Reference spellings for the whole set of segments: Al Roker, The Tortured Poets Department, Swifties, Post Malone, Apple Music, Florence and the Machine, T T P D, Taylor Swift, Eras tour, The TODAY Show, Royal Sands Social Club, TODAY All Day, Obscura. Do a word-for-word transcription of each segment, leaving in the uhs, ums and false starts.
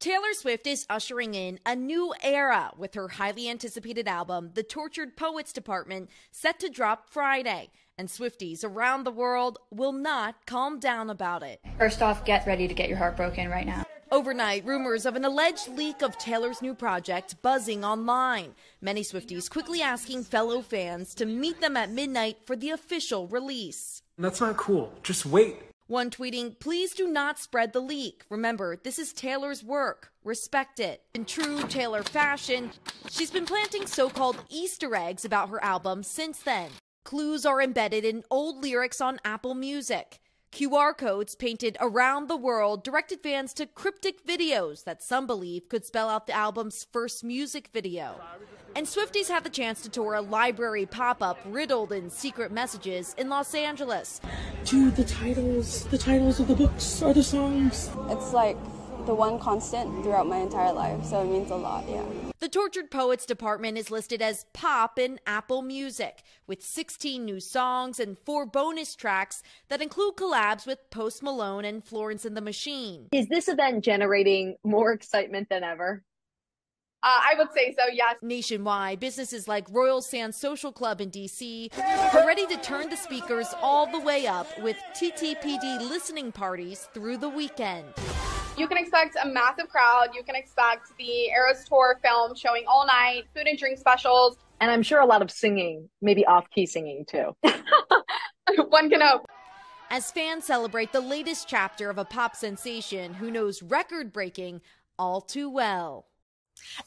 Taylor Swift is ushering in a new era with her highly anticipated album, The Tortured Poets Department, set to drop Friday. And Swifties around the world will not calm down about it. First off, get ready to get your heart broken right now. Overnight, rumors of an alleged leak of Taylor's new project buzzing online. Many Swifties quickly asking fellow fans to meet them at midnight for the official release. That's not cool. Just wait. One tweeting, "Please do not spread the leak. Remember, this is Taylor's work. Respect it." In true Taylor fashion, she's been planting so-called Easter eggs about her album since then. Clues are embedded in old lyrics on Apple Music. Q R codes painted around the world directed fans to cryptic videos that some believe could spell out the album's first music video. And Swifties have the chance to tour a library pop-up riddled in secret messages in Los Angeles. Dude, the titles, the titles of the books are the songs. It's like the one constant throughout my entire life, so it means a lot, yeah. The Tortured Poets Department is listed as pop in Apple Music, with sixteen new songs and four bonus tracks that include collabs with Post Malone and Florence and the Machine. Is this event generating more excitement than ever? Uh, I would say so, yes. Nationwide, businesses like Royal Sands Social Club in D C are ready to turn the speakers all the way up with T T P D listening parties through the weekend. You can expect a massive crowd. You can expect the Eras tour film showing all night, food and drink specials. And I'm sure a lot of singing, maybe off-key singing too. One can hope. As fans celebrate the latest chapter of a pop sensation who knows record-breaking all too well.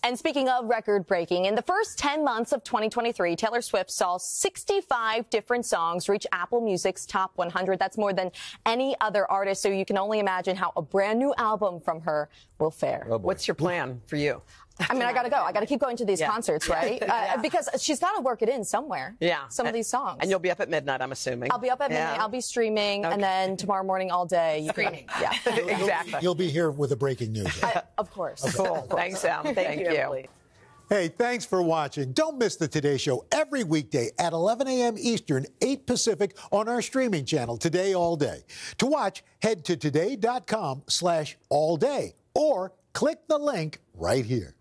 And speaking of record-breaking, in the first ten months of twenty twenty-three, Taylor Swift saw sixty-five different songs reach Apple Music's top one hundred. That's more than any other artist, so you can only imagine how a brand new album from her will fare. Oh, what's your plan for you? I mean, I gotta go. I gotta keep going to these yeah. concerts, right? Uh, yeah. Because she's gotta work it in somewhere. Yeah. Some of these songs. And you'll be up at midnight, I'm assuming. I'll be up at midnight. Yeah. I'll be streaming, okay. And then tomorrow morning all day. You Streaming. Can, yeah. Exactly. You'll, you'll be here with the breaking news. Right? Uh, of course. Okay. Cool. Of course. Thanks, Al. Thank, Thank you. you. Hey, thanks for watching. Don't miss the Today Show every weekday at eleven a m Eastern, eight Pacific on our streaming channel, Today All Day. To watch, head to today dot com slash all day or click the link right here.